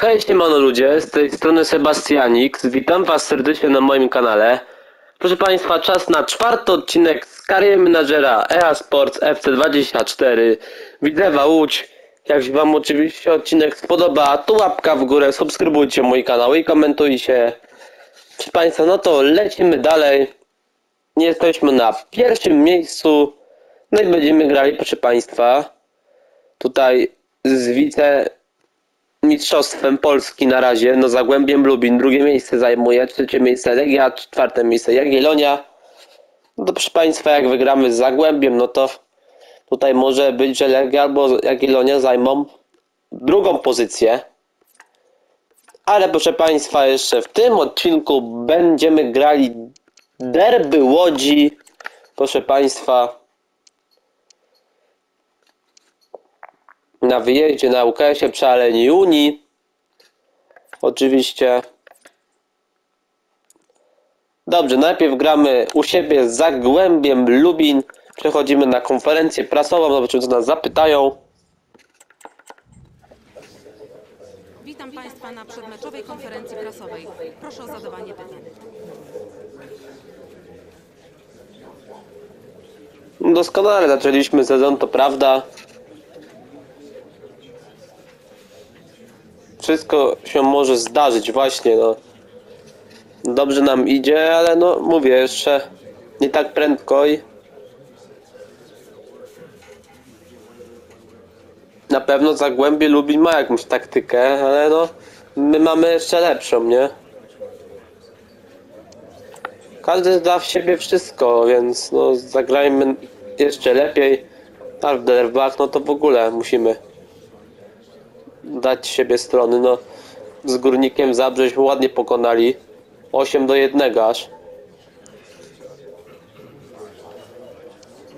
Cześć, siemano ludzie, z tej strony Sebastianik, witam was serdecznie na moim kanale. Proszę państwa, czas na czwarty odcinek z Kariery Menadżera EA Sports FC24 Widzewa Łódź. Jak się wam oczywiście odcinek spodoba, to łapka w górę, subskrybujcie mój kanał i komentujcie. Proszę państwa, no to lecimy dalej. Jesteśmy na pierwszym miejscu. No i będziemy grali, proszę państwa, tutaj z wicemistrzostwem Polski na razie, no Zagłębiem Lubin, drugie miejsce zajmuje, trzecie miejsce Legia, czwarte miejsce Jagiellonia. No to proszę państwa, jak wygramy z Zagłębiem, no to tutaj może być, że Legia albo Jagiellonia zajmą drugą pozycję. Ale proszę państwa, jeszcze w tym odcinku będziemy grali Derby Łodzi, proszę państwa, na wyjeździe na ŁKS-ie przy Arcii Unii. Oczywiście. Dobrze, najpierw gramy u siebie z Zagłębiem Lubin. Przechodzimy na konferencję prasową, zobaczymy co nas zapytają. Witam państwa na przedmeczowej konferencji prasowej. Proszę o zadawanie pytań. Doskonale zaczęliśmy sezon, to prawda. Wszystko się może zdarzyć właśnie, no. Dobrze nam idzie, ale no mówię, jeszcze nie tak prędko i na pewno Zagłębie Lubin ma jakąś taktykę, ale no my mamy jeszcze lepszą, nie? Każdy da w siebie wszystko, więc no zagrajmy jeszcze lepiej, a w derbach no to w ogóle musimy dać siebie strony, no z Górnikiem Zabrześmy ładnie pokonali 8-1 aż.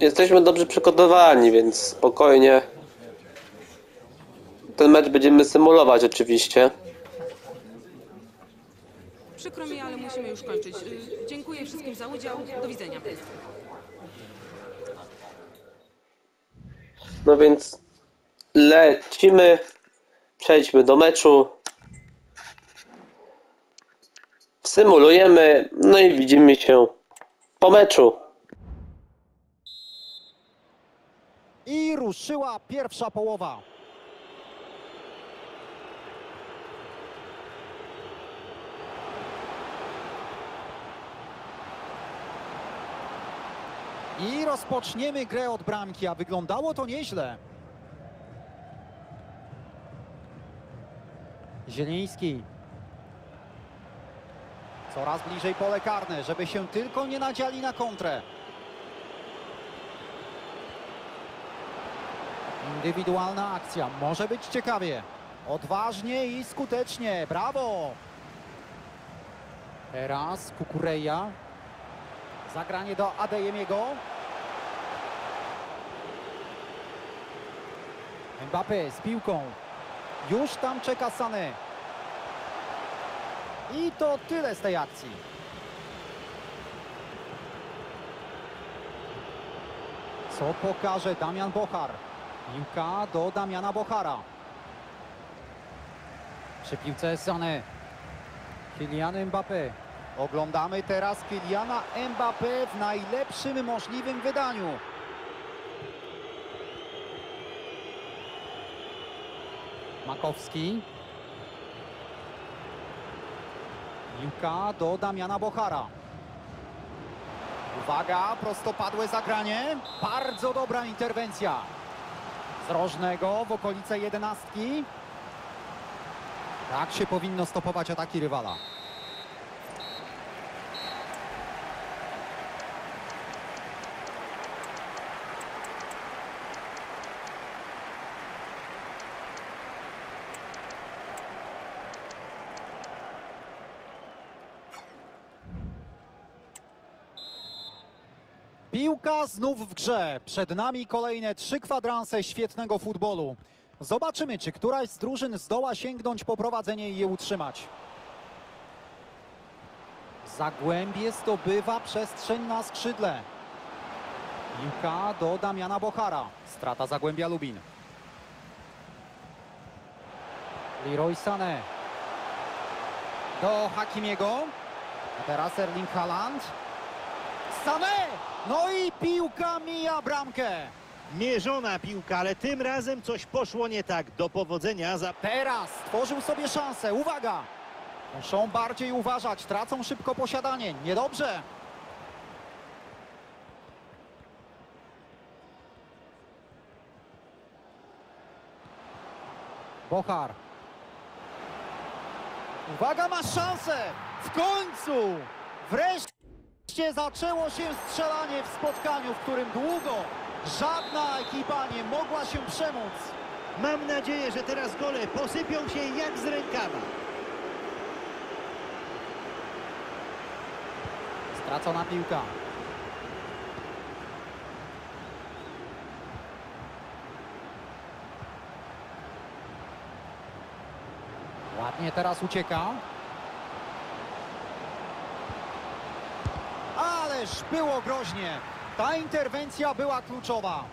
Jesteśmy dobrze przygotowani, więc spokojnie ten mecz będziemy symulować oczywiście. Przykro mi, ale musimy już kończyć. Dziękuję wszystkim za udział, do widzenia. No więc lecimy. Przejdźmy do meczu. Symulujemy, no i widzimy się po meczu. I ruszyła pierwsza połowa. I rozpoczniemy grę od bramki, a wyglądało to nieźle. Zieliński. Coraz bliżej pole karne, żeby się tylko nie nadziali na kontrę. Indywidualna akcja. Może być ciekawie. Odważnie i skutecznie. Brawo! Teraz Kukureja. Zagranie do Adeyemiego. Mbappé z piłką. Już tam czeka Sané. I to tyle z tej akcji. Co pokaże Damian Bohar? Piłka do Damiana Bohara. Przy piłce Sané. Kylian Mbappé. Oglądamy teraz Kyliana Mbappé w najlepszym możliwym wydaniu. Smokowski. Piłka do Damiana Bohara. Uwaga, prostopadłe zagranie. Bardzo dobra interwencja. Z rożnego w okolice 11. Tak się powinno stopować ataki rywala. Piłka znów w grze. Przed nami kolejne 3 kwadranse świetnego futbolu. Zobaczymy, czy któraś z drużyn zdoła sięgnąć po prowadzenie i je utrzymać. Zagłębie zdobywa przestrzeń na skrzydle. Piłka do Damiana Bohara. Strata Zagłębia Lubin. Leroy Sané. Do Hakimiego. A teraz Erling Haaland. Sané! No i piłka mija bramkę. Mierzona piłka, ale tym razem coś poszło nie tak. Do powodzenia za... Teraz tworzył sobie szansę. Uwaga! Muszą bardziej uważać. Tracą szybko posiadanie. Niedobrze. Bohar. Uwaga, ma szansę! W końcu! Wreszcie zaczęło się strzelanie w spotkaniu, w którym długo żadna ekipa nie mogła się przemóc. Mam nadzieję, że teraz gole posypią się jak z rękawa. Stracona piłka. Ładnie teraz ucieka. Ależ było groźnie. Ta interwencja była kluczowa.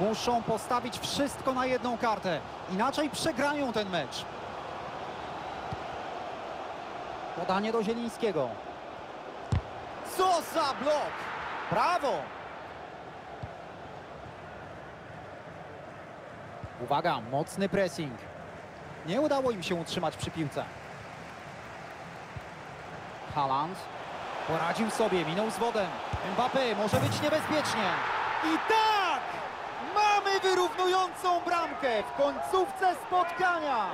Muszą postawić wszystko na jedną kartę. Inaczej przegrają ten mecz. Podanie do Zielińskiego. Co za blok! Brawo! Uwaga, mocny pressing. Nie udało im się utrzymać przy piłce. Haaland poradził sobie, minął z wodem. Mbappé, może być niebezpiecznie. I tak! Mamy wyrównującą bramkę w końcówce spotkania.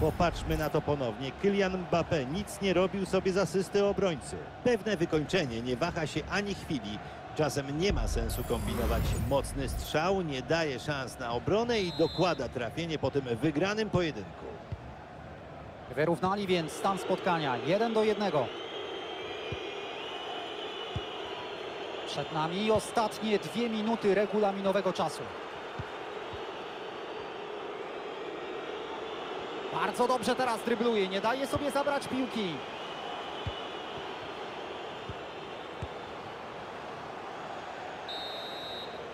Popatrzmy na to ponownie. Kylian Mbappé nic nie robił sobie z asysty obrońcy. Pewne wykończenie nie waha się ani chwili. Czasem nie ma sensu kombinować. Mocny strzał nie daje szans na obronę i dokłada trafienie po tym wygranym pojedynku. Wyrównali więc stan spotkania 1-1. Przed nami ostatnie 2 minuty regulaminowego czasu. Bardzo dobrze teraz drybluje, nie daje sobie zabrać piłki.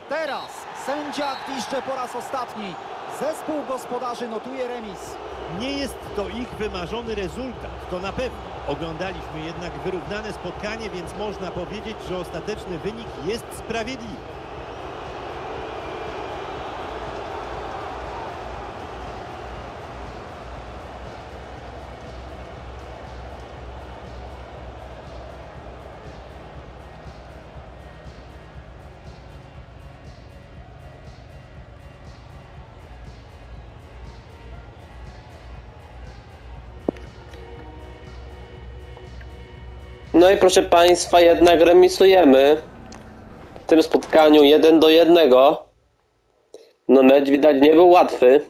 Teraz sędzia gwizdcze po raz ostatni. Zespół gospodarzy notuje remis. Nie jest to ich wymarzony rezultat, to na pewno. Oglądaliśmy jednak wyrównane spotkanie, więc można powiedzieć, że ostateczny wynik jest sprawiedliwy. No i proszę Państwa, jednak remisujemy w tym spotkaniu 1-1. No mecz widać nie był łatwy.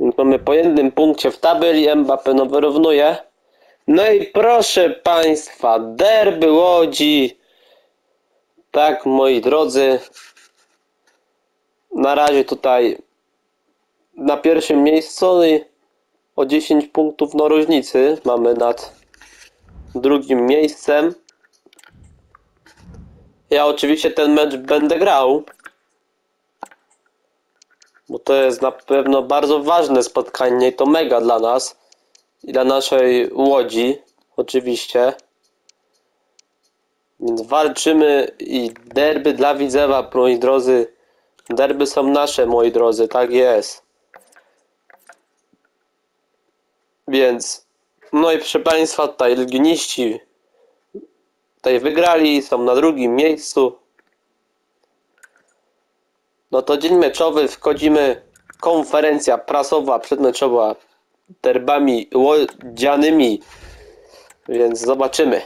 Więc mamy po jednym punkcie w tabeli, Mbappé no wyrównuje. No i proszę Państwa, derby Łodzi. Tak, moi drodzy. Na razie tutaj na pierwszym miejscu i o 10 punktów no różnicy mamy nad drugim miejscem. Ja oczywiście ten mecz będę grał, bo to jest na pewno bardzo ważne spotkanie i to mega dla nas i dla naszej Łodzi oczywiście, więc walczymy i derby dla Widzewa, moi drodzy, derby są nasze, moi drodzy, tak jest. Więc no i proszę Państwa, tutaj legioniści tutaj wygrali, są na drugim miejscu. No to dzień meczowy, wchodzimy konferencja prasowa, przedmeczowa derbami łodzianymi, więc zobaczymy.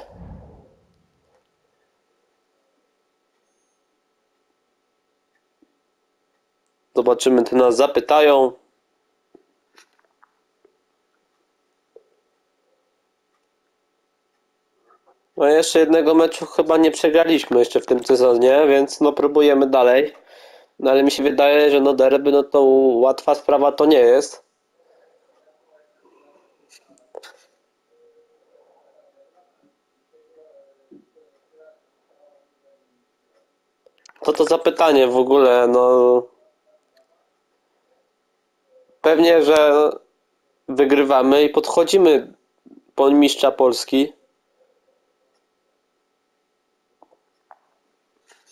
Zobaczymy, czy nas zapytają. No jeszcze jednego meczu chyba nie przegraliśmy jeszcze w tym sezonie, więc no próbujemy dalej. No ale mi się wydaje, że no derby, no to łatwa sprawa to nie jest. Co to za pytanie w ogóle, no... Pewnie, że wygrywamy i podchodzimy po mistrza Polski.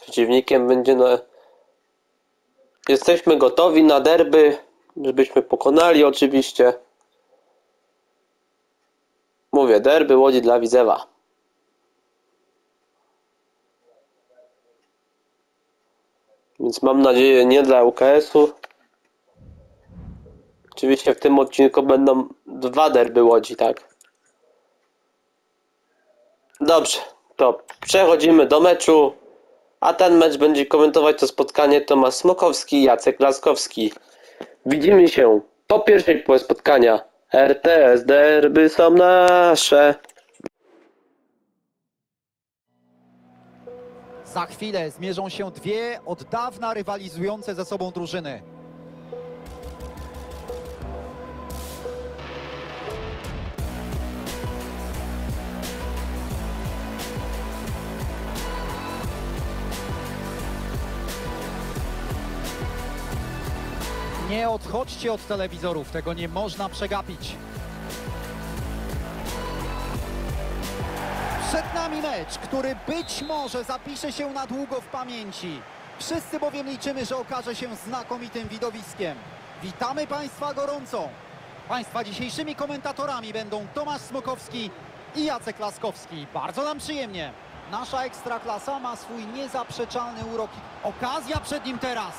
Przeciwnikiem będzie no... Jesteśmy gotowi na derby, żebyśmy pokonali oczywiście. Mówię, derby Łodzi dla Widzewa. Więc mam nadzieję nie dla ŁKS-u. Oczywiście w tym odcinku będą dwa derby Łodzi, tak? Dobrze, to przechodzimy do meczu. A ten mecz będzie komentować to spotkanie Tomasz Smokowski i Jacek Laskowski. Widzimy się po pierwszej połowie spotkania. RTS, derby są nasze. Za chwilę zmierzą się dwie od dawna rywalizujące ze sobą drużyny. Nie odchodźcie od telewizorów, tego nie można przegapić. Przed nami mecz, który być może zapisze się na długo w pamięci. Wszyscy bowiem liczymy, że okaże się znakomitym widowiskiem. Witamy Państwa gorąco. Państwa dzisiejszymi komentatorami będą Tomasz Smokowski i Jacek Laskowski. Bardzo nam przyjemnie. Nasza Ekstraklasa ma swój niezaprzeczalny urok. Okazja przed nim teraz.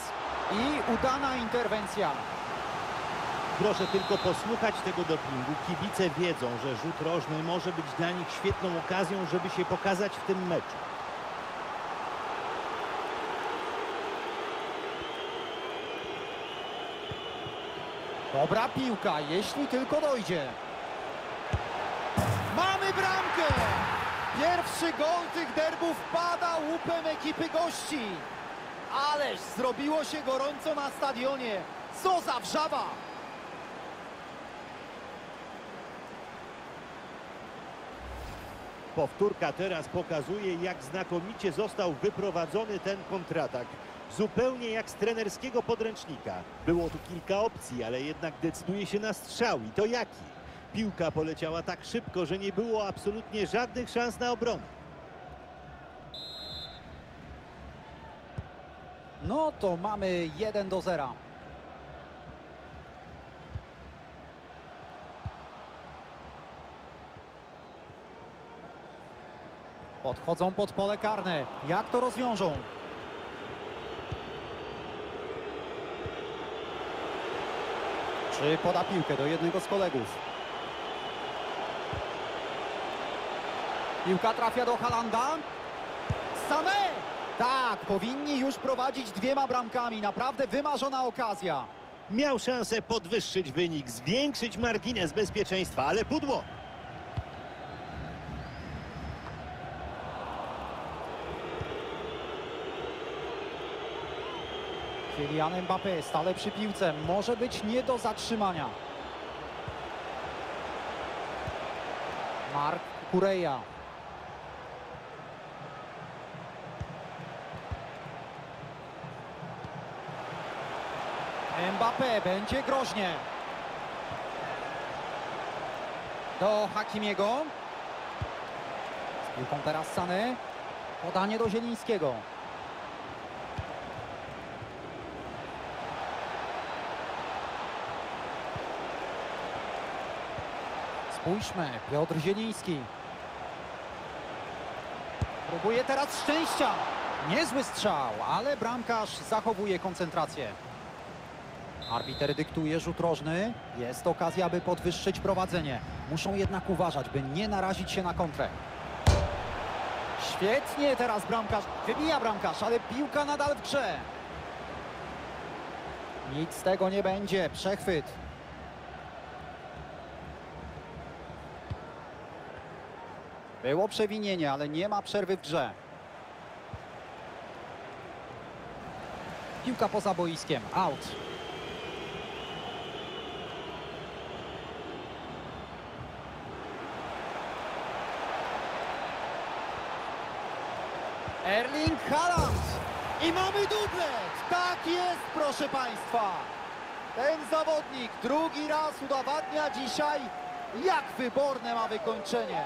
I udana interwencja. Proszę tylko posłuchać tego dopingu. Kibice wiedzą, że rzut rożny może być dla nich świetną okazją, żeby się pokazać w tym meczu. Dobra piłka, jeśli tylko dojdzie. Mamy bramkę! Pierwszy gol tych derbów pada łupem ekipy gości. Ależ zrobiło się gorąco na stadionie. Co za wrzawa! Powtórka teraz pokazuje, jak znakomicie został wyprowadzony ten kontratak. Zupełnie jak z trenerskiego podręcznika. Było tu kilka opcji, ale jednak decyduje się na strzał. I to jaki? Piłka poleciała tak szybko, że nie było absolutnie żadnych szans na obronę. No to mamy 1-0. Podchodzą pod pole karne. Jak to rozwiążą? Czy poda piłkę do jednego z kolegów? Piłka trafia do Haalanda. Sané! Tak, powinni już prowadzić dwiema bramkami. Naprawdę wymarzona okazja. Miał szansę podwyższyć wynik, zwiększyć margines bezpieczeństwa, ale pudło. Kylian Mbappé stale przy piłce. Może być nie do zatrzymania. Kukureja. Mbappé, będzie groźnie. Do Hakimiego. Z piłką teraz Sané. Podanie do Zielińskiego. Spójrzmy, Piotr Zieliński. Próbuje teraz szczęścia. Niezły strzał, ale bramkarz zachowuje koncentrację. Arbiter dyktuje rzut rożny. Jest okazja, by podwyższyć prowadzenie. Muszą jednak uważać, by nie narazić się na kontrę. Świetnie teraz bramkarz. Wybija bramkarz, ale piłka nadal w grze. Nic z tego nie będzie. Przechwyt. Było przewinienie, ale nie ma przerwy w grze. Piłka poza boiskiem. Out. Erling Haaland. I mamy dublet. Tak jest, proszę Państwa. Ten zawodnik drugi raz udowadnia dzisiaj, jak wyborne ma wykończenie.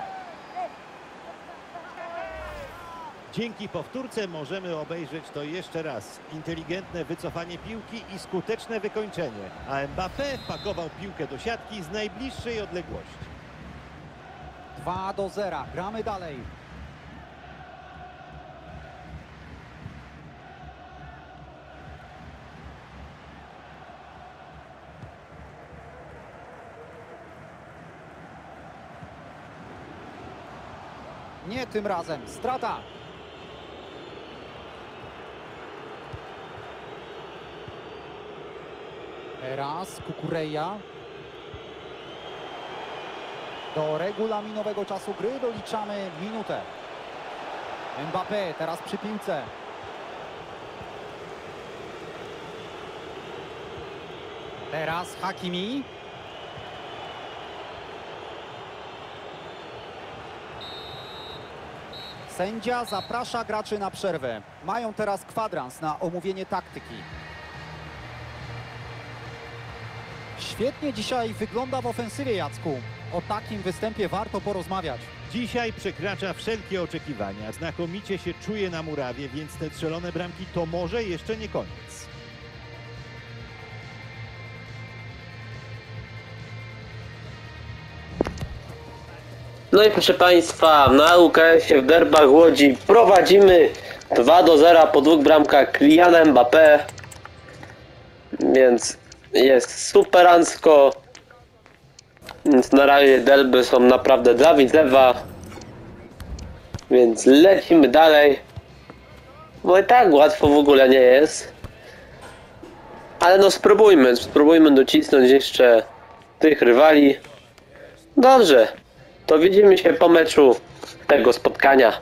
Dzięki powtórce możemy obejrzeć to jeszcze raz. Inteligentne wycofanie piłki i skuteczne wykończenie. A Mbappé wpakował piłkę do siatki z najbliższej odległości. 2-0. Gramy dalej. Nie tym razem. Strata. Teraz Kukureja. Do regulaminowego czasu gry doliczamy minutę. Mbappé teraz przy piłce. Teraz Hakimi. Sędzia zaprasza graczy na przerwę. Mają teraz kwadrans na omówienie taktyki. Świetnie dzisiaj wygląda w ofensywie, Jacku. O takim występie warto porozmawiać. Dzisiaj przekracza wszelkie oczekiwania. Znakomicie się czuje na murawie, więc te strzelone bramki to może jeszcze nie koniec. No i proszę Państwa, na UKS-ie w Derbach Łodzi prowadzimy 2-0 po dwóch bramkach Kyliana Mbappé. Więc jest superancko. Więc na razie derby są naprawdę dla Widzewa. Więc lecimy dalej. Bo i tak łatwo w ogóle nie jest. Ale no spróbujmy. Spróbujmy docisnąć jeszcze tych rywali. Dobrze. To widzimy się po meczu tego spotkania.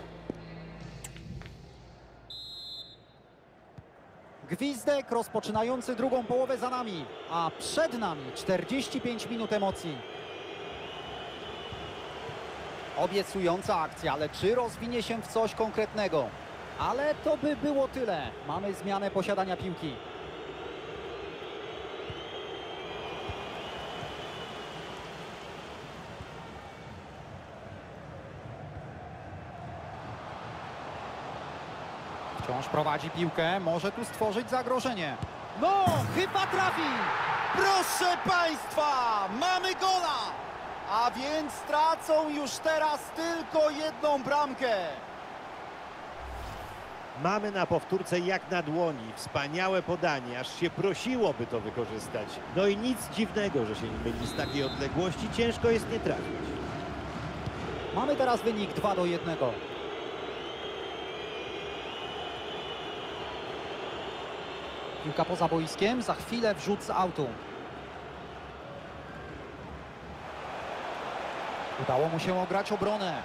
Gwizdek rozpoczynający drugą połowę za nami, a przed nami 45 minut emocji. Obiecująca akcja, ale czy rozwinie się w coś konkretnego? Ale to by było tyle. Mamy zmianę posiadania piłki. Wciąż prowadzi piłkę, może tu stworzyć zagrożenie. No, chyba trafi! Proszę Państwa, mamy gola! A więc tracą już teraz tylko jedną bramkę. Mamy na powtórce jak na dłoni. Wspaniałe podanie, aż się prosiło, by to wykorzystać. No i nic dziwnego, że się nie myli z takiej odległości. Ciężko jest nie trafić. Mamy teraz wynik 2-1. Piłka poza boiskiem, za chwilę wrzut z autu. Udało mu się ograć obronę.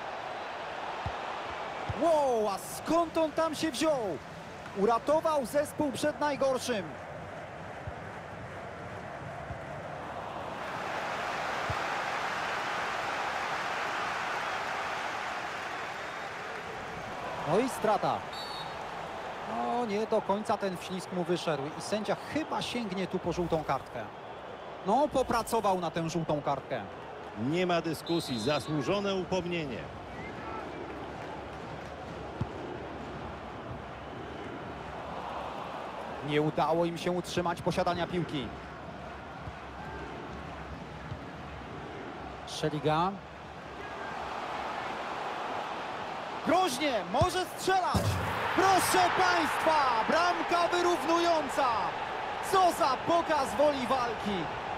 Wow, a skąd on tam się wziął? Uratował zespół przed najgorszym. No i strata. No, nie do końca ten wślizg mu wyszedł i sędzia chyba sięgnie tu po żółtą kartkę. No, popracował na tę żółtą kartkę. Nie ma dyskusji, zasłużone upomnienie. Nie udało im się utrzymać posiadania piłki. Szeliga. Groźnie, może strzelać! Proszę Państwa, bramka wyrównująca! Co za pokaz woli walki!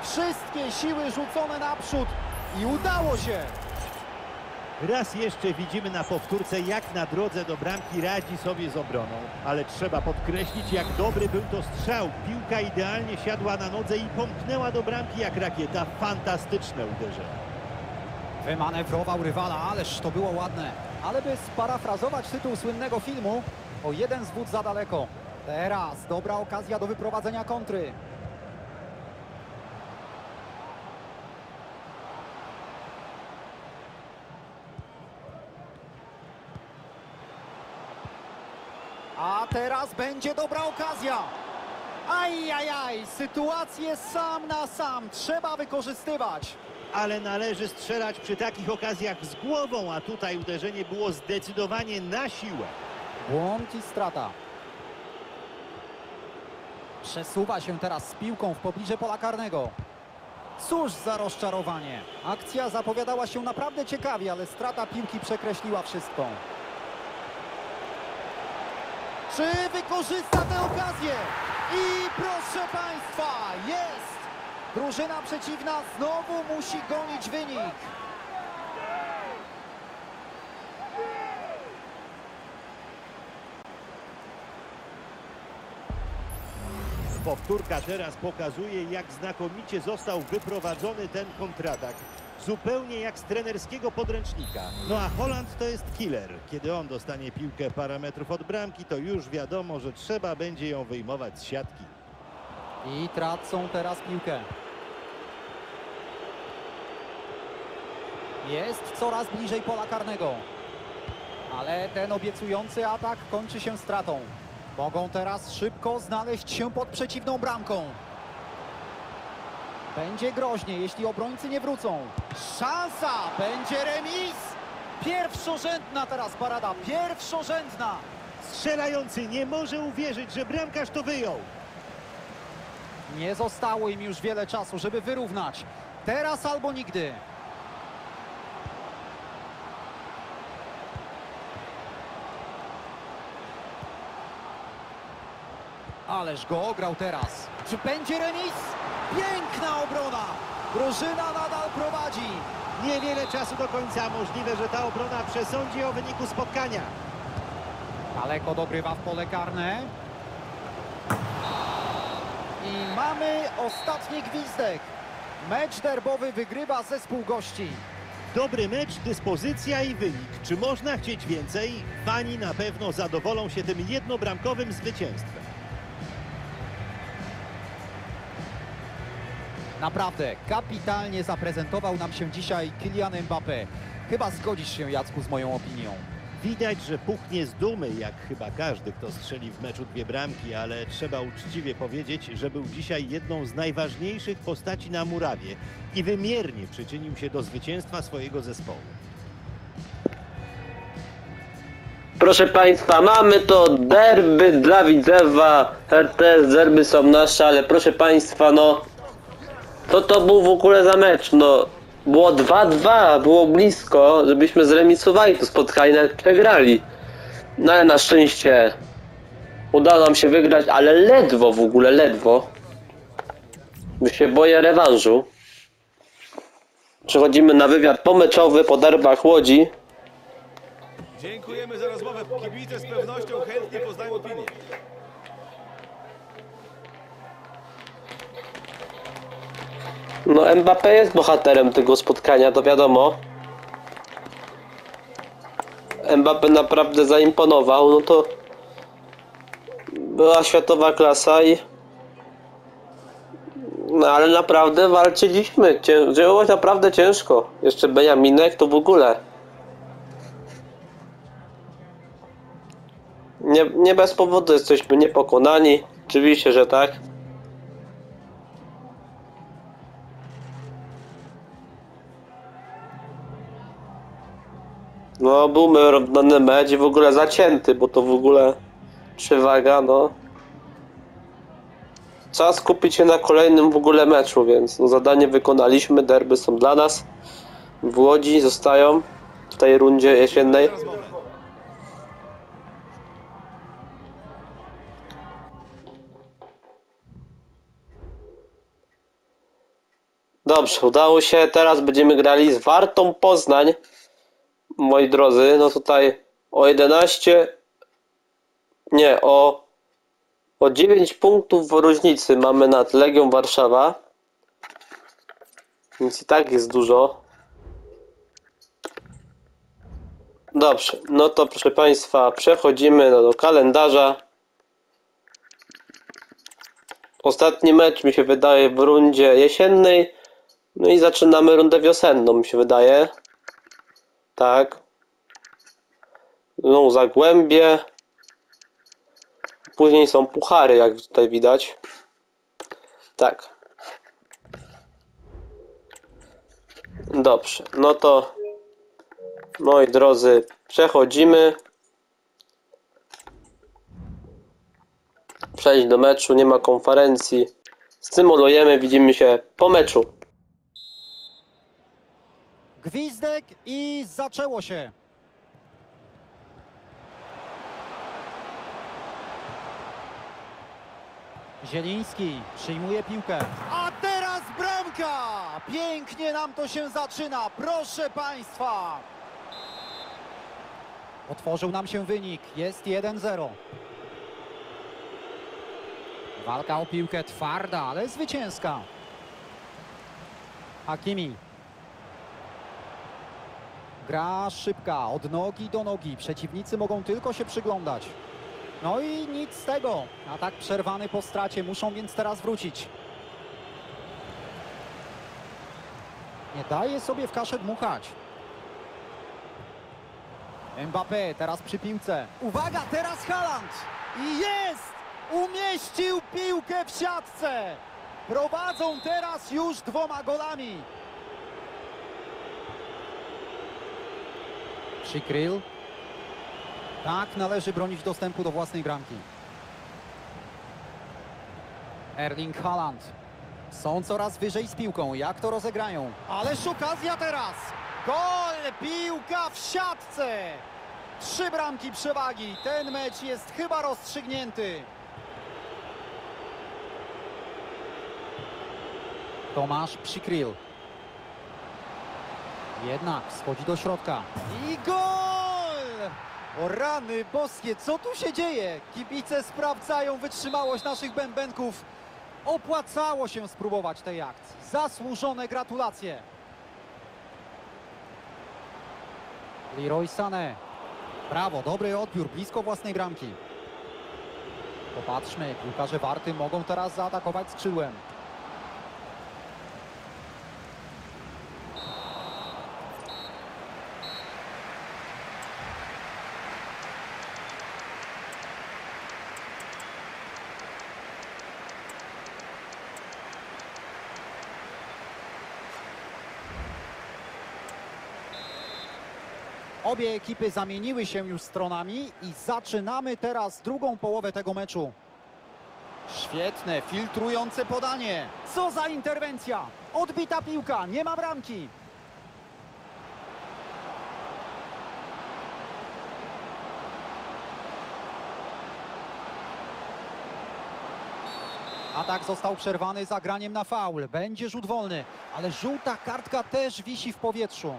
Wszystkie siły rzucone naprzód i udało się! Raz jeszcze widzimy na powtórce, jak na drodze do bramki radzi sobie z obroną. Ale trzeba podkreślić, jak dobry był to strzał. Piłka idealnie siadła na nodze i pomknęła do bramki jak rakieta. Fantastyczne uderzenie. Wymanewrował rywala, ależ to było ładne. Ale by sparafrazować tytuł słynnego filmu, o jeden zwód za daleko. Teraz dobra okazja do wyprowadzenia kontry. A teraz będzie dobra okazja. Ajajaj, sytuację sam na sam trzeba wykorzystywać. Ale należy strzelać przy takich okazjach z głową, a tutaj uderzenie było zdecydowanie na siłę. Błąd i strata. Przesuwa się teraz z piłką w pobliże pola karnego. Cóż za rozczarowanie. Akcja zapowiadała się naprawdę ciekawie, ale strata piłki przekreśliła wszystko. Czy wykorzysta tę okazję? I proszę Państwa, jest! Drużyna przeciwna znowu musi gonić wynik. Powtórka teraz pokazuje, jak znakomicie został wyprowadzony ten kontratak. Zupełnie jak z trenerskiego podręcznika. No a Haaland to jest killer. Kiedy on dostanie piłkę parę metrów od bramki, to już wiadomo, że trzeba będzie ją wyjmować z siatki. I tracą teraz piłkę. Jest coraz bliżej pola karnego. Ale ten obiecujący atak kończy się stratą. Mogą teraz szybko znaleźć się pod przeciwną bramką. Będzie groźnie, jeśli obrońcy nie wrócą. Szansa! Będzie remis! Pierwszorzędna teraz parada, pierwszorzędna! Strzelający nie może uwierzyć, że bramkarz to wyjął. Nie zostało im już wiele czasu, żeby wyrównać. Teraz albo nigdy. Ależ go ograł teraz. Czy będzie remis? Piękna obrona. Drużyna nadal prowadzi. Niewiele czasu do końca. Możliwe, że ta obrona przesądzi o wyniku spotkania. Daleko dogrywa w pole karne. I mamy ostatni gwizdek. Mecz derbowy wygrywa zespół gości. Dobry mecz, dyspozycja i wynik. Czy można chcieć więcej? Fani na pewno zadowolą się tym jednobramkowym zwycięstwem. Naprawdę, kapitalnie zaprezentował nam się dzisiaj Kylian Mbappé. Chyba zgodzisz się, Jacku, z moją opinią. Widać, że puchnie z dumy, jak chyba każdy, kto strzeli w meczu dwie bramki, ale trzeba uczciwie powiedzieć, że był dzisiaj jedną z najważniejszych postaci na murawie i wymiernie przyczynił się do zwycięstwa swojego zespołu. Proszę Państwa, mamy to derby dla Widzewa. RTS, derby są nasze, ale proszę Państwa, no... Co to był w ogóle za mecz? No, było 2-2, było blisko, żebyśmy zremisowali to spotkanie, nawet przegrali. No ale na szczęście udało nam się wygrać, ale ledwo w ogóle, ledwo. Bo się boję rewanżu. Przechodzimy na wywiad pomeczowy po Derbach Łodzi. Dziękujemy za rozmowę. Kibice z pewnością chętnie poznają opinię. No, Mbappé jest bohaterem tego spotkania, to wiadomo. Mbappé naprawdę zaimponował, no to była światowa klasa i... No ale naprawdę walczyliśmy, było naprawdę ciężko. Jeszcze Beniaminek to w ogóle. Nie bez powodu jesteśmy niepokonani, oczywiście, że tak. No, byłby równany mecz i w ogóle zacięty, bo to w ogóle przewaga, no. Trzeba skupić się na kolejnym w ogóle meczu, więc no, zadanie wykonaliśmy, derby są dla nas. W Łodzi zostają w tej rundzie jesiennej. Dobrze, udało się, teraz będziemy grali z Wartą Poznań. Moi drodzy, no tutaj o 11, nie, o 9 punktów w różnicy mamy nad Legią Warszawa, więc i tak jest dużo. Dobrze, no to proszę Państwa, przechodzimy do kalendarza. Ostatni mecz mi się wydaje w rundzie jesiennej. No i zaczynamy rundę wiosenną, mi się wydaje. Tak. No, Zagłębie. Później są puchary, jak tutaj widać. Tak. Dobrze, no to moi drodzy, przechodzimy. Przejdź do meczu, nie ma konferencji. Stymulujemy, widzimy się po meczu. Gwizdek i zaczęło się. Zieliński przyjmuje piłkę. A teraz bramka! Pięknie nam to się zaczyna, proszę Państwa. Otworzył nam się wynik, jest 1-0. Walka o piłkę twarda, ale zwycięska. Hakimi. Gra szybka, od nogi do nogi. Przeciwnicy mogą tylko się przyglądać. No i nic z tego. Atak przerwany po stracie, muszą więc teraz wrócić. Nie daje sobie w kaszę dmuchać. Mbappé teraz przy piłce. Uwaga, teraz Haaland! I jest! Umieścił piłkę w siatce. Prowadzą teraz już 2 golami. Przykrył. Tak, należy bronić dostępu do własnej bramki. Erling Haaland. Są coraz wyżej z piłką. Jak to rozegrają? Ależ okazja teraz. Gol! Piłka w siatce. 3 bramki przewagi. Ten mecz jest chyba rozstrzygnięty. Tomasz Przykrył. Jednak schodzi do środka. I gol! O rany boskie, co tu się dzieje? Kibice sprawdzają wytrzymałość naszych bębenków. Opłacało się spróbować tej akcji. Zasłużone gratulacje. Leroy Sané. Brawo, dobry odbiór, blisko własnej bramki. Popatrzmy, piłkarze Warty mogą teraz zaatakować skrzydłem. Obie ekipy zamieniły się już stronami i zaczynamy teraz drugą połowę tego meczu. Świetne, filtrujące podanie. Co za interwencja! Odbita piłka, nie ma bramki. Atak został przerwany zagraniem na faul. Będzie rzut wolny, ale żółta kartka też wisi w powietrzu.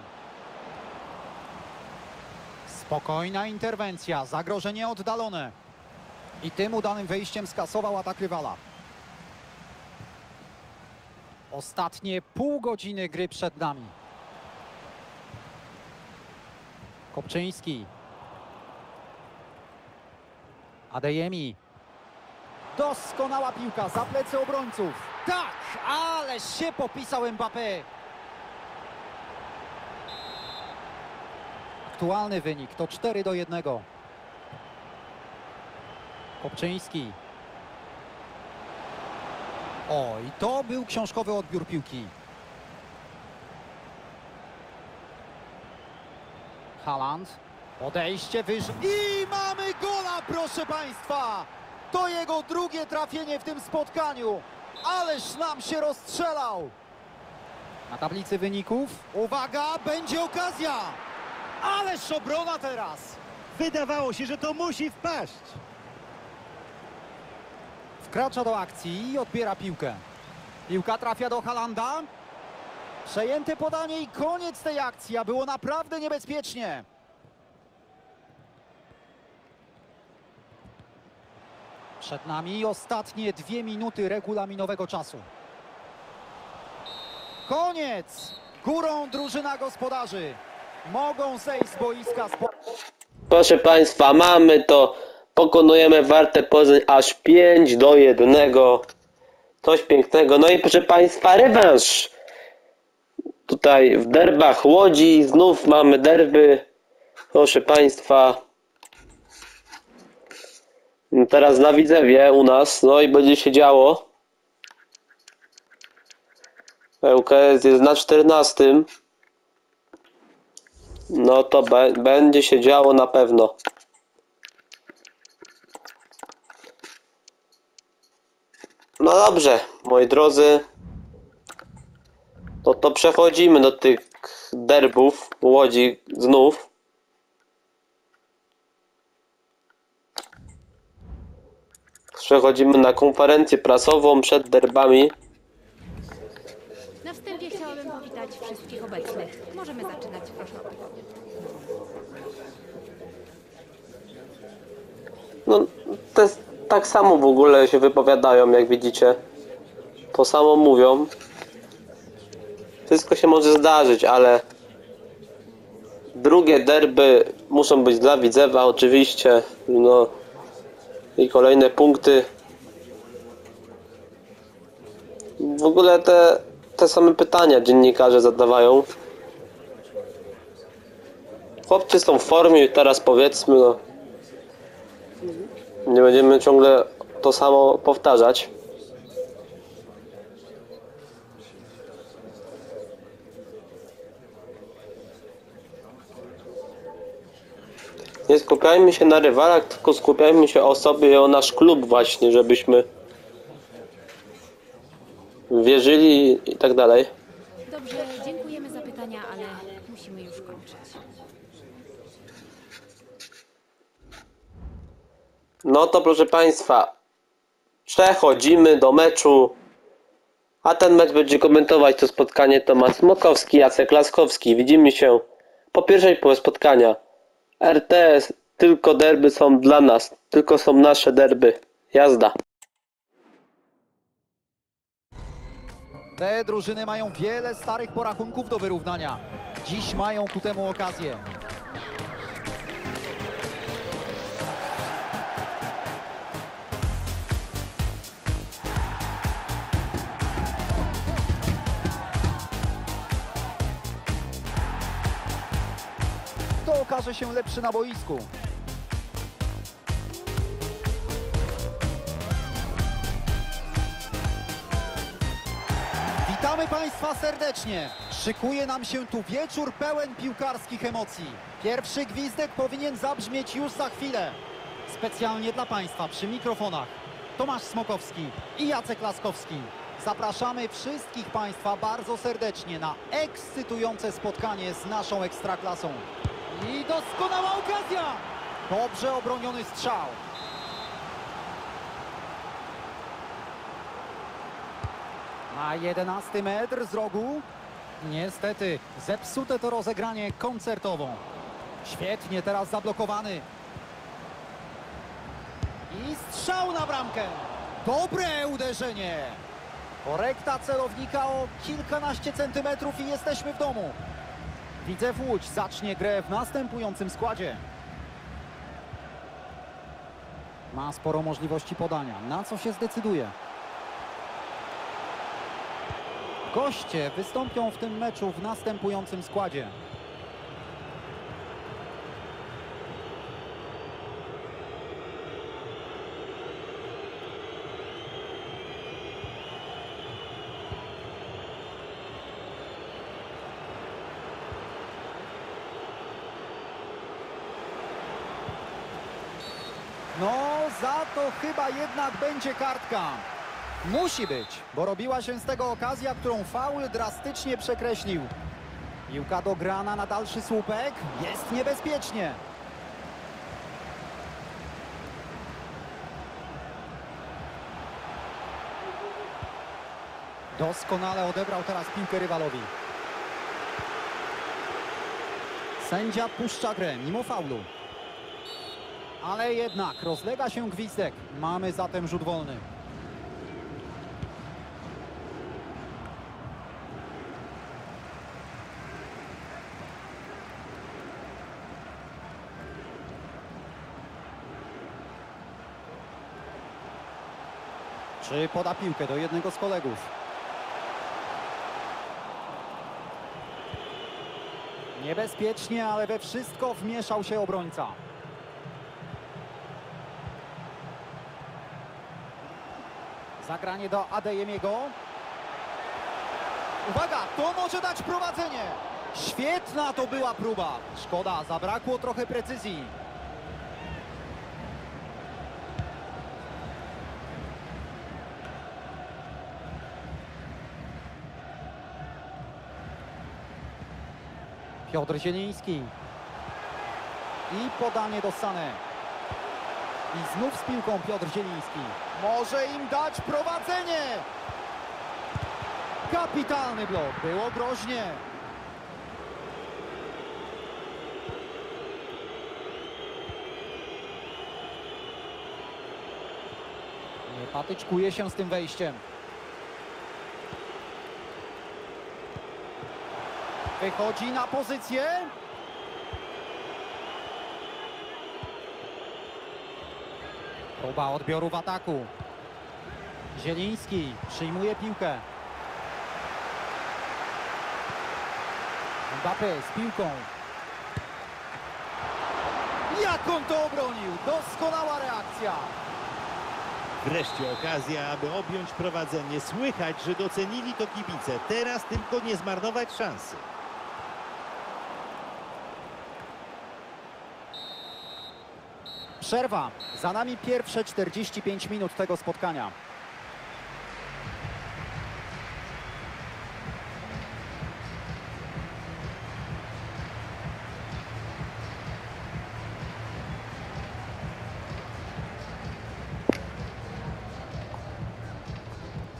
Spokojna interwencja, zagrożenie oddalone. I tym udanym wejściem skasował atak rywala. Ostatnie pół godziny gry przed nami. Kopczyński. Adeyemi. Doskonała piłka za plecy obrońców. Tak, ale się popisał Mbappé. Aktualny wynik to 4-1. Kopczyński. O, i to był książkowy odbiór piłki. Haaland. Podejście wyżej. I mamy gola, proszę Państwa! To jego drugie trafienie w tym spotkaniu. Ależ nam się rozstrzelał. Na tablicy wyników. Uwaga, będzie okazja. Ależ obrona teraz! Wydawało się, że to musi wpaść. Wkracza do akcji i odbiera piłkę. Piłka trafia do Haalanda. Przejęte podanie i koniec tej akcji, a było naprawdę niebezpiecznie. Przed nami ostatnie 2 minuty regulaminowego czasu. Koniec! Górą drużyna gospodarzy. Mogą zejść z boiska. Proszę Państwa, mamy to. Pokonujemy Wartę Poznań aż 5-1. Coś pięknego. No i proszę Państwa, rewanż. Tutaj w derbach Łodzi znów mamy derby. Proszę Państwa. Teraz na Widzewie u nas. No i będzie się działo. ŁKS jest na 14. No to będzie się działo na pewno. No dobrze, moi drodzy. No to przechodzimy do tych derbów Łodzi znów. Przechodzimy na konferencję prasową przed derbami. Na wstępie chciałabym powitać wszystkich obecnych. Możemy zaczynać, proszę. No, to jest tak samo w ogóle się wypowiadają, jak widzicie. To samo mówią. Wszystko się może zdarzyć, ale drugie derby muszą być dla Widzewa, oczywiście. No i kolejne punkty. W ogóle te same pytania dziennikarze zadawają. Chłopcy są w formie i teraz powiedzmy, no, nie będziemy ciągle to samo powtarzać. Nie skupiajmy się na rywalach, tylko skupiajmy się o sobie i o nasz klub właśnie, żebyśmy wierzyli i tak dalej. Dobrze, dziękujemy za pytania, ale musimy już kończyć. No to proszę Państwa, przechodzimy do meczu, a ten mecz będzie komentować to spotkanie Tomasz Smokowski, Jacek Laskowski. Widzimy się po pierwszej połowie spotkania. RTS, tylko derby są dla nas, tylko są nasze derby. Jazda. Te drużyny mają wiele starych porachunków do wyrównania. Dziś mają ku temu okazję. Okaże się lepszy na boisku. Witamy Państwa serdecznie. Szykuje nam się tu wieczór pełen piłkarskich emocji. Pierwszy gwizdek powinien zabrzmieć już za chwilę. Specjalnie dla Państwa przy mikrofonach Tomasz Smokowski i Jacek Laskowski. Zapraszamy wszystkich Państwa bardzo serdecznie na ekscytujące spotkanie z naszą Ekstraklasą. I doskonała okazja! Dobrze obroniony strzał. Na 11 metr z rogu. Niestety zepsute to rozegranie koncertową. Świetnie teraz zablokowany. I strzał na bramkę. Dobre uderzenie. Korekta celownika o kilkanaście centymetrów i jesteśmy w domu. Widzew Łódź zacznie grę w następującym składzie. Ma sporo możliwości podania. Na co się zdecyduje? Goście wystąpią w tym meczu w następującym składzie. No, za to chyba jednak będzie kartka. Musi być, bo robiła się z tego okazja, którą faul drastycznie przekreślił. Piłka dograna na dalszy słupek. Jest niebezpiecznie. Doskonale odebrał teraz piłkę rywalowi. Sędzia puszcza grę mimo faulu. Ale jednak rozlega się gwizdek. Mamy zatem rzut wolny. Czy poda piłkę do jednego z kolegów? Niebezpiecznie, ale we wszystko wmieszał się obrońca. Zagranie do Adeyemiego. Uwaga, to może dać prowadzenie. Świetna to była próba. Szkoda, zabrakło trochę precyzji. Piotr Zieliński. I podanie do Sané. I znów z piłką Piotr Zieliński. Może im dać prowadzenie. Kapitalny blok. Było groźnie. Nie patyczkuje się z tym wejściem. Wychodzi na pozycję. Próba odbioru w ataku. Zieliński przyjmuje piłkę. Mbappé z piłką. Jak on to obronił? Doskonała reakcja. Wreszcie okazja, aby objąć prowadzenie. Słychać, że docenili to kibice. Teraz tylko nie zmarnować szansy. Przerwa. Za nami pierwsze 45 minut tego spotkania.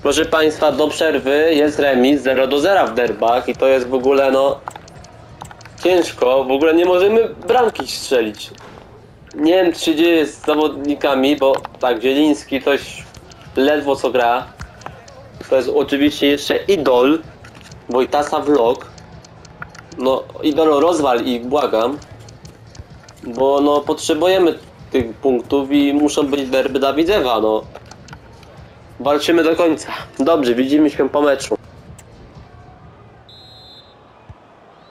Proszę Państwa, do przerwy jest remis 0-0 w derbach i to jest w ogóle no ciężko, w ogóle nie możemy bramki strzelić. Nie wiem, co się dzieje z zawodnikami, bo tak, Zieliński coś ledwo co gra. To jest oczywiście jeszcze idol Wojtasa Vlog. No, idol, rozwal ich, błagam. Bo no, potrzebujemy tych punktów i muszą być derby dla Widzewa, no. Walczymy do końca. Dobrze, widzimy się po meczu.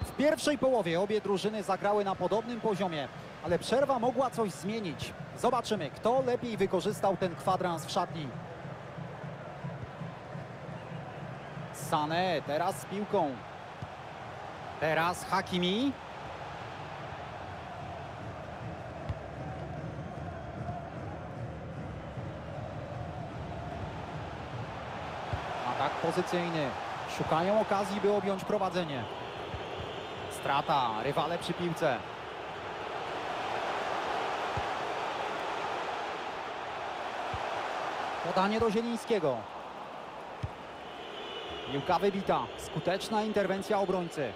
W pierwszej połowie obie drużyny zagrały na podobnym poziomie, ale przerwa mogła coś zmienić. Zobaczymy, kto lepiej wykorzystał ten kwadrans w szatni. Sané teraz z piłką. Teraz Hakimi. Atak pozycyjny. Szukają okazji, by objąć prowadzenie. Strata, rywale przy piłce. Podanie do Zielińskiego. Piłka wybita. Skuteczna interwencja obrońcy.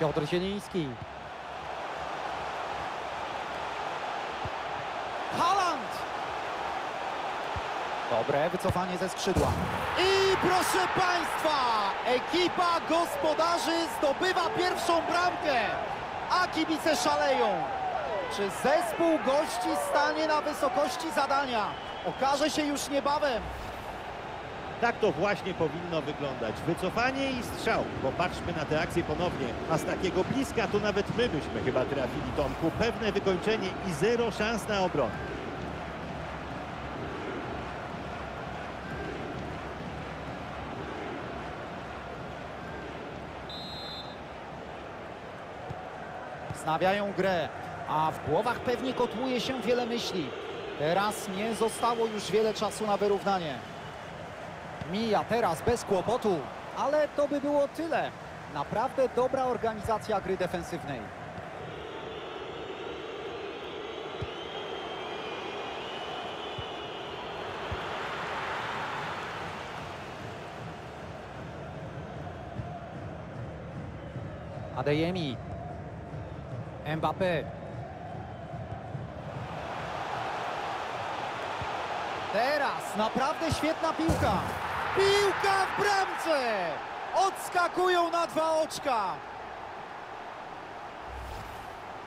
Piotr Zieliński. Haaland! Dobre wycofanie ze skrzydła. I proszę Państwa, ekipa gospodarzy zdobywa pierwszą bramkę. A kibice szaleją. Czy zespół gości stanie na wysokości zadania? Okaże się już niebawem. Tak to właśnie powinno wyglądać. Wycofanie i strzał. Popatrzmy na tę akcję ponownie. A z takiego bliska to nawet my byśmy chyba trafili, Tomku. Pewne wykończenie i zero szans na obronę. Znawiają grę, a w głowach pewnie kotłuje się wiele myśli. Teraz nie zostało już wiele czasu na wyrównanie. Mija teraz bez kłopotu, ale to by było tyle. Naprawdę dobra organizacja gry defensywnej. Adeyemi. Mbappé. Teraz naprawdę świetna piłka. Piłka w bramce! Odskakują na dwa oczka.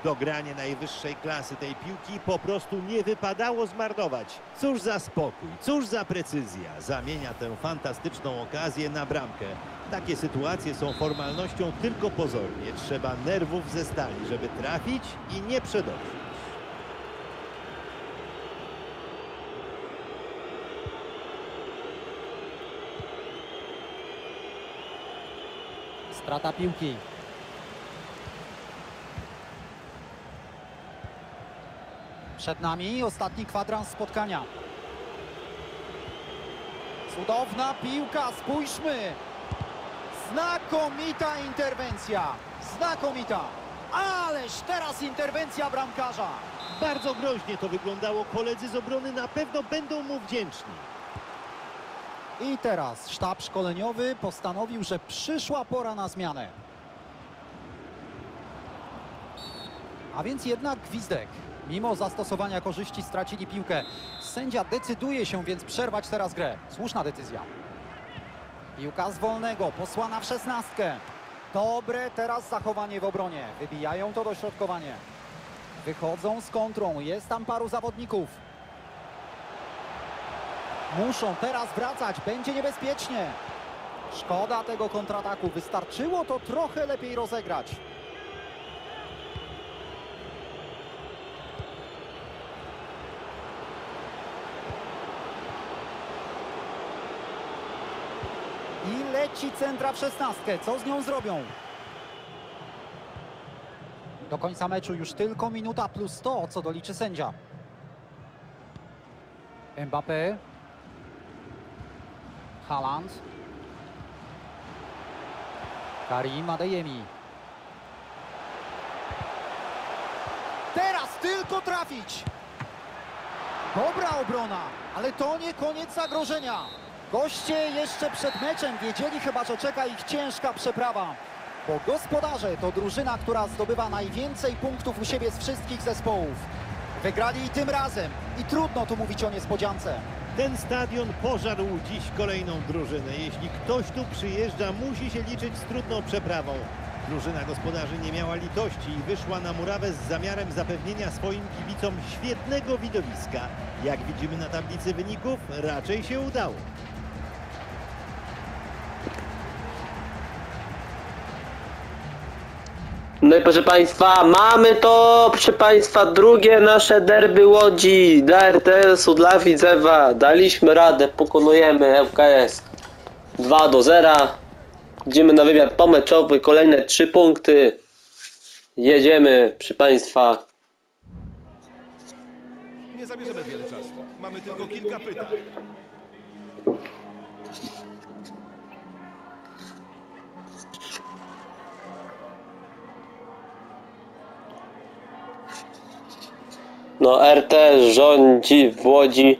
Dogranie najwyższej klasy tej piłki po prostu nie wypadało zmarnować. Cóż za spokój, cóż za precyzja. Zamienia tę fantastyczną okazję na bramkę. Takie sytuacje są formalnością tylko pozornie. Trzeba nerwów ze stali, żeby trafić i nie przedobrzyć. Strata piłki. Przed nami ostatni kwadrans spotkania. Cudowna piłka, spójrzmy. Znakomita interwencja. Znakomita. Ależ teraz interwencja bramkarza. Bardzo groźnie to wyglądało. Koledzy z obrony na pewno będą mu wdzięczni. I teraz sztab szkoleniowy postanowił, że przyszła pora na zmianę. A więc jednak gwizdek. Mimo zastosowania korzyści stracili piłkę. Sędzia decyduje się więc przerwać teraz grę. Słuszna decyzja. Piłka z wolnego, posłana w szesnastkę. Dobre teraz zachowanie w obronie. Wybijają to dośrodkowanie. Wychodzą z kontrą. Jest tam paru zawodników. Muszą teraz wracać. Będzie niebezpiecznie. Szkoda tego kontrataku. Wystarczyło to trochę lepiej rozegrać. I leci centra w szesnastkę. Co z nią zrobią? Do końca meczu już tylko minuta plus to, co doliczy sędzia. Mbappé. Haaland. Karim Adeyemi. Teraz tylko trafić. Dobra obrona, ale to nie koniec zagrożenia. Goście jeszcze przed meczem wiedzieli chyba, że czeka ich ciężka przeprawa, bo gospodarze to drużyna, która zdobywa najwięcej punktów u siebie z wszystkich zespołów. Wygrali i tym razem i trudno tu mówić o niespodziance. Ten stadion pożarł dziś kolejną drużynę. Jeśli ktoś tu przyjeżdża, musi się liczyć z trudną przeprawą. Drużyna gospodarzy nie miała litości i wyszła na murawę z zamiarem zapewnienia swoim kibicom świetnego widowiska. Jak widzimy na tablicy wyników, raczej się udało. No i proszę Państwa, mamy to, proszę Państwa, drugie nasze derby Łodzi dla RTS-u, dla Widzewa. Daliśmy radę, pokonujemy ŁKS 2-0. Idziemy na wywiad pomeczowy, kolejne 3 punkty. Jedziemy, proszę Państwa. Nie zabierzemy wiele czasu, mamy tylko kilka pytań. No RT rządzi w Łodzi,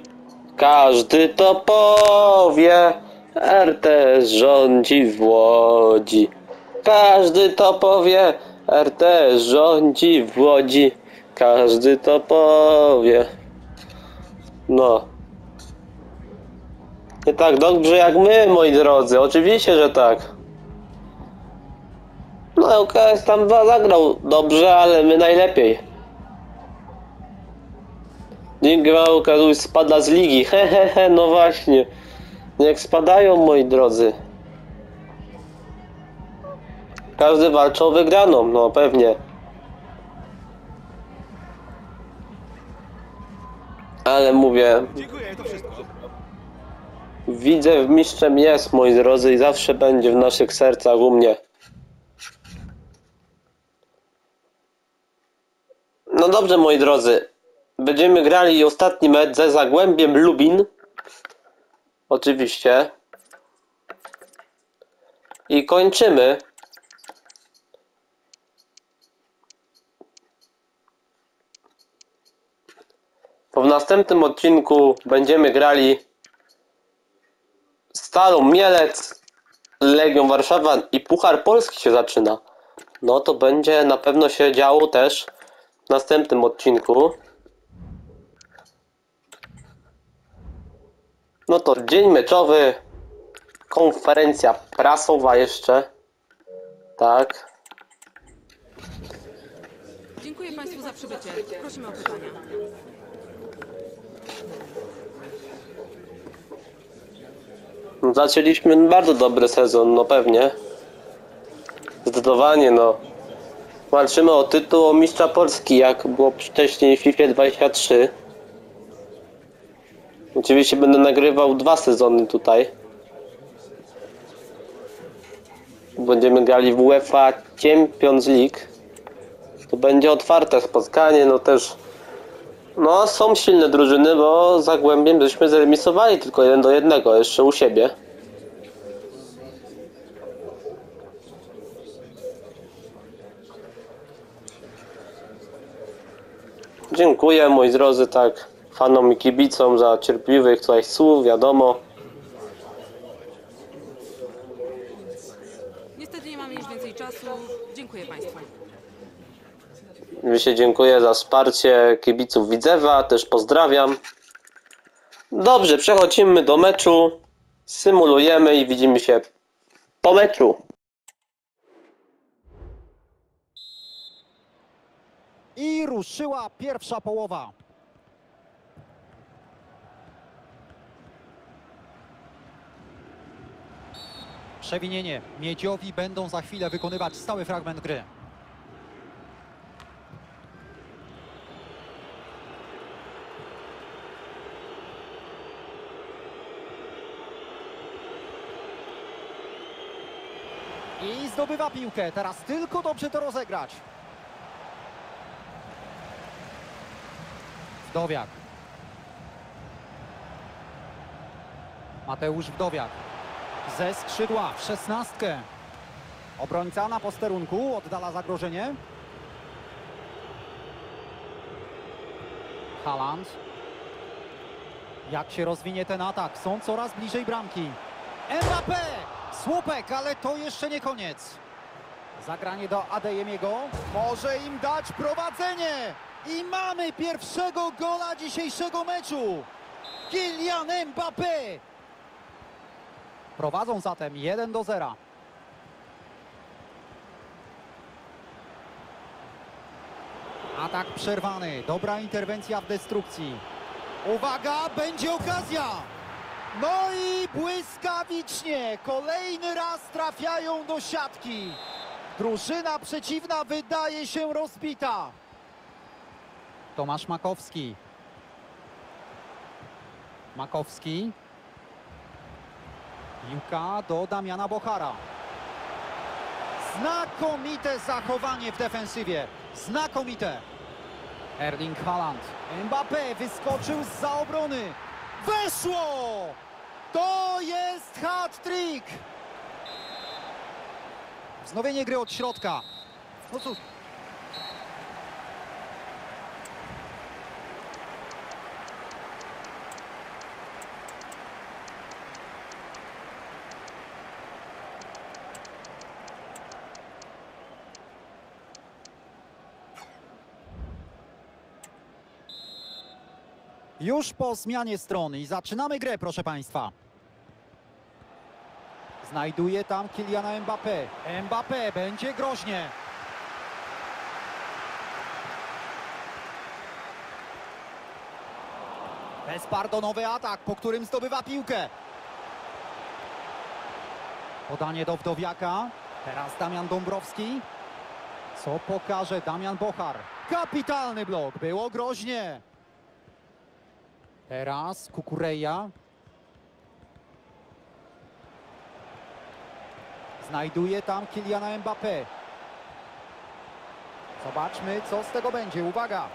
każdy to powie. RT rządzi w Łodzi, każdy to powie. RT rządzi w Łodzi, każdy to powie. No. Nie tak dobrze jak my, moi drodzy, oczywiście, że tak. No ŁKS tam zagrał dobrze, ale my najlepiej. Dzięki wam, Kazuś spada z ligi. Hehehe, no właśnie. Niech spadają, moi drodzy. Każdy walczy o wygraną, no pewnie. Ale mówię... Dziękuję, to wszystko. Widzę, w mistrzem jest, moi drodzy, i zawsze będzie w naszych sercach u mnie. No dobrze, moi drodzy. Będziemy grali ostatni mecz ze Zagłębiem Lubin. Oczywiście. I kończymy. Bo w następnym odcinku będziemy grali Stalą Mielec, Legią Warszawa i Puchar Polski się zaczyna. No to będzie na pewno się działo też w następnym odcinku. No to dzień meczowy, konferencja prasowa jeszcze, tak. Dziękuję Państwu za przybycie. Prosimy o pytania. Zaczęliśmy bardzo dobry sezon, no pewnie. Zdecydowanie, no. Walczymy o tytuł, o mistrza Polski, jak było wcześniej w FIFA 23. Oczywiście będę nagrywał 2 sezony tutaj. Będziemy grali w UEFA Champions League. To będzie otwarte spotkanie, no też... No, są silne drużyny, bo Zagłębiem żeśmy zremisowali tylko 1-1 jeszcze u siebie. Dziękuję, moi drodzy, tak, fanom i kibicom za cierpliwych tutaj słów, wiadomo. Niestety nie mamy już więcej czasu. Dziękuję Państwu. Oczywiście dziękuję za wsparcie kibiców Widzewa, też pozdrawiam. Dobrze, przechodzimy do meczu, symulujemy i widzimy się po meczu. I ruszyła pierwsza połowa. Przewinienie. Miedziowi będą za chwilę wykonywać stały fragment gry. I zdobywa piłkę. Teraz tylko dobrze to rozegrać. Wdowiak. Mateusz Wdowiak. Ze skrzydła w 16. Obrońca na posterunku oddala zagrożenie. Haaland. Jak się rozwinie ten atak? Są coraz bliżej bramki. Mbappé! Słupek, ale to jeszcze nie koniec. Zagranie do Adeyemiego. Może im dać prowadzenie! I mamy pierwszego gola dzisiejszego meczu. Kylian Mbappé. Prowadzą zatem 1-0. Atak przerwany. Dobra interwencja w destrukcji. Uwaga, będzie okazja. No i błyskawicznie kolejny raz trafiają do siatki. Drużyna przeciwna wydaje się rozbita. Tomasz Makowski. Makowski. Piłka do Damiana Bohara. Znakomite zachowanie w defensywie. Znakomite. Erling Haaland. Mbappé wyskoczył zza obrony. Weszło! To jest hat-trick! Wznowienie gry od środka. No cóż. Już po zmianie strony i zaczynamy grę, proszę Państwa. Znajduje tam Kyliana Mbappé. Mbappé, będzie groźnie. Bezpardonowy atak, po którym zdobywa piłkę. Podanie do Wdowiaka. Teraz Damian Dąbrowski. Co pokaże Damian Bohar? Kapitalny blok, było groźnie. Teraz Kukureja. Znajduje tam Kyliana Mbappé. Zobaczmy, co z tego będzie. Uwaga!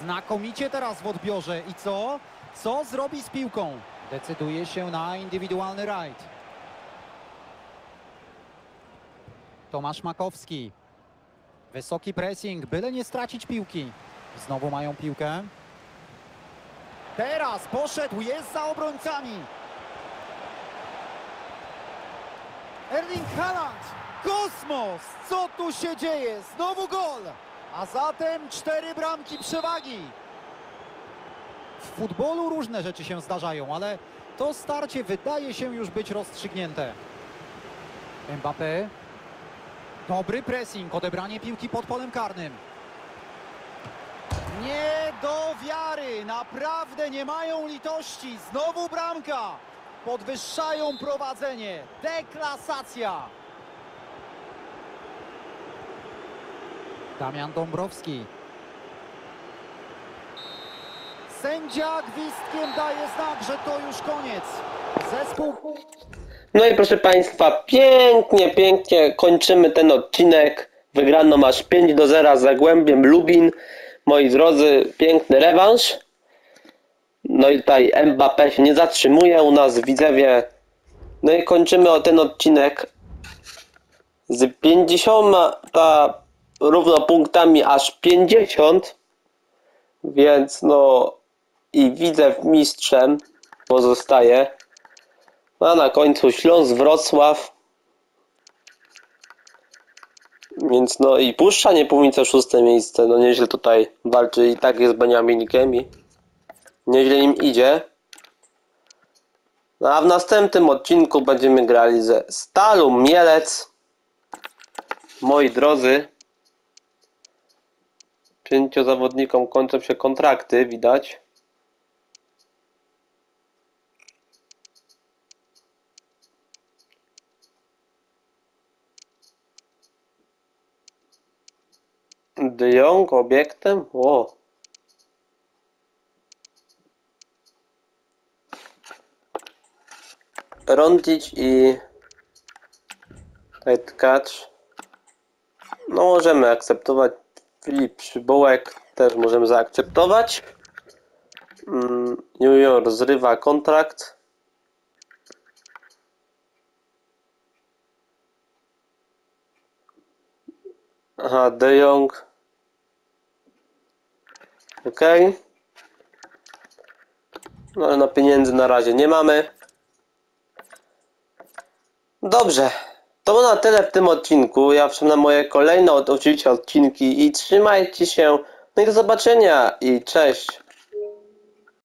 Znakomicie teraz w odbiorze. I co? Co zrobi z piłką? Decyduje się na indywidualny rajd. Tomasz Makowski. Wysoki pressing, byle nie stracić piłki. Znowu mają piłkę. Teraz poszedł, jest za obrońcami. Erling Haaland. Kosmos! Co tu się dzieje? Znowu gol. A zatem 4 bramki przewagi. W futbolu różne rzeczy się zdarzają, ale to starcie wydaje się już być rozstrzygnięte. Mbappé. Dobry pressing, odebranie piłki pod polem karnym. Nie do wiary, naprawdę nie mają litości. Znowu bramka. Podwyższają prowadzenie. Deklasacja. Damian Dąbrowski. Sędzia gwizdkiem daje znak, że to już koniec. Zespół... No i proszę Państwa, pięknie kończymy ten odcinek. Wygrano aż 5-0 z Zagłębiem Lubin. Moi drodzy, piękny rewanż. No i tutaj Mbappé się nie zatrzymuje u nas w Widzewie. No i kończymy ten odcinek z 50 równo punktami, aż 50. Więc no i Widzew mistrzem pozostaje. A na końcu Śląsk Wrocław. Więc no i Puszcza Niepołomice 6. miejsce. No nieźle tutaj walczy i tak jest Beniaminikiem i nieźle im idzie. No a w następnym odcinku będziemy grali ze Stalą Mielec. Moi drodzy, 5 zawodnikom kończą się kontrakty, widać. De Jong obiektem? O. Rondić i Tkacz. No możemy akceptować. Filip Przybołek też możemy zaakceptować. Junior zrywa kontrakt. Aha, De Jong. OK. No ale na pieniędzy na razie nie mamy. Dobrze. To na tyle w tym odcinku. Ja przypomnę moje kolejne oczywiście odcinki i trzymajcie się. No i do zobaczenia i cześć.